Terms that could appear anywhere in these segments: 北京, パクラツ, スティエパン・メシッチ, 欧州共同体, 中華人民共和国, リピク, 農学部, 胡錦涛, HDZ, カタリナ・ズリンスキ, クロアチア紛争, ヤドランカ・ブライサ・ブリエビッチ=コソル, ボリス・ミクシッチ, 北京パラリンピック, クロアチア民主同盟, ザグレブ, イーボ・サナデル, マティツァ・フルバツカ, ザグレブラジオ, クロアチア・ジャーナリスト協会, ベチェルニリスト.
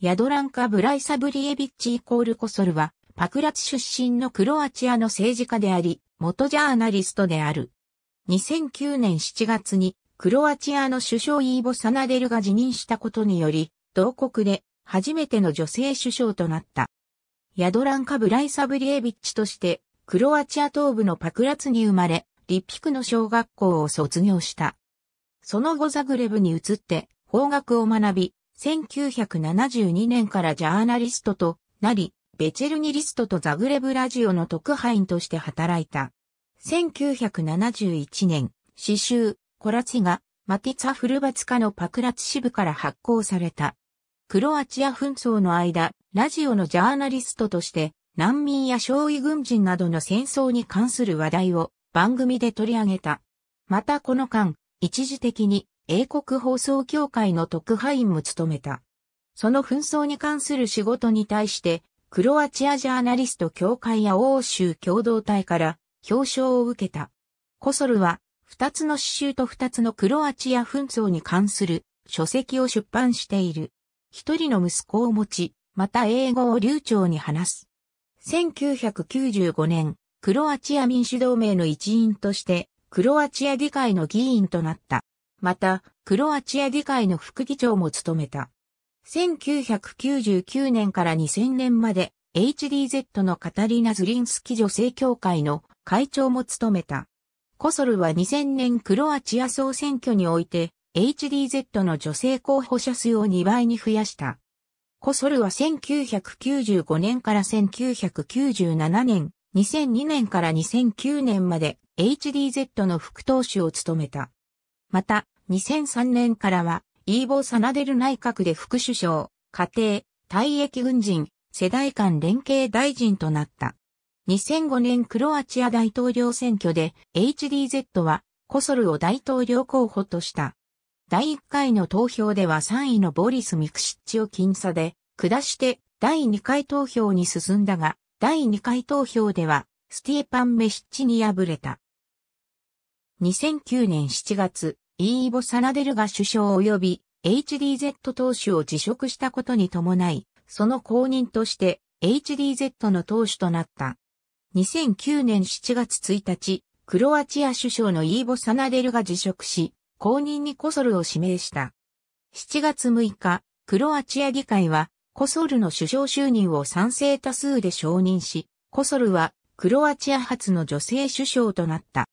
ヤドランカ・ブライサ・ブリエビッチ=コソルは、パクラツ出身のクロアチアの政治家であり、元ジャーナリストである。2009年7月に、クロアチアの首相イーボ・サナデルが辞任したことにより、同国で初めての女性首相となった。ヤドランカ・ブライサ・ブリエビッチとして、クロアチア東部のパクラツに生まれ、リピクの小学校を卒業した。その後ザグレブに移って法学を学び、1972年からジャーナリストとなり、ベチェルニリストとザグレブラジオの特派員として働いた。1971年、詩集、コラツィが、マティツァ・フルバツカのパクラツ支部から発行された。クロアチア紛争の間、ラジオのジャーナリストとして、難民や傷痍軍人などの戦争に関する話題を番組で取り上げた。またこの間、一時的に英国放送協会の特派員も務めた。その紛争に関する仕事に対して、クロアチアジャーナリスト協会や欧州共同体から表彰を受けた。コソルは、二つの詩集と二つのクロアチア紛争に関する書籍を出版している。一人の息子を持ち、また英語を流暢に話す。1995年、クロアチア民主同盟の一員として、クロアチア議会の議員となった。また、クロアチア議会の副議長も務めた。1999年から2000年まで、HDZ のカタリナ・ズリンスキ女性協会の会長も務めた。コソルは2000年クロアチア総選挙において、HDZ の女性候補者数を2倍に増やした。コソルは1995年から1997年、2002年から2009年まで HDZ の副党首を務めた。また、2003年からは、イーボ・サナデル内閣で副首相、家庭、退役軍人、世代間連携大臣となった。2005年クロアチア大統領選挙で HDZ はコソルを大統領候補とした。第1回の投票では3位のボリス・ミクシッチを僅差で下して第2回投票に進んだが、第2回投票ではスティエパン・メシッチに敗れた。2009年7月、イーボ・サナデルが首相及び HDZ 党首を辞職したことに伴い、その後任として HDZ の党首となった。2009年7月1日、クロアチア首相のイーボ・サナデルが辞職し、後任にコソルを指名した。7月6日、クロアチア議会は、コソルの首相就任を賛成多数で承認し、コソルは、クロアチア初の女性首相となった。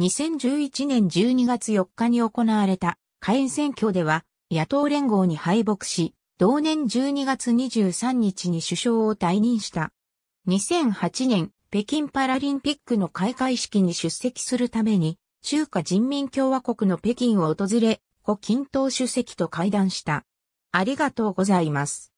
2011年12月4日に行われた、下院選挙では、野党連合に敗北し、同年12月23日に首相を退任した。2008年、北京パラリンピックの開会式に出席するために、中華人民共和国の北京を訪れ、胡錦涛主席と会談した。ありがとうございます。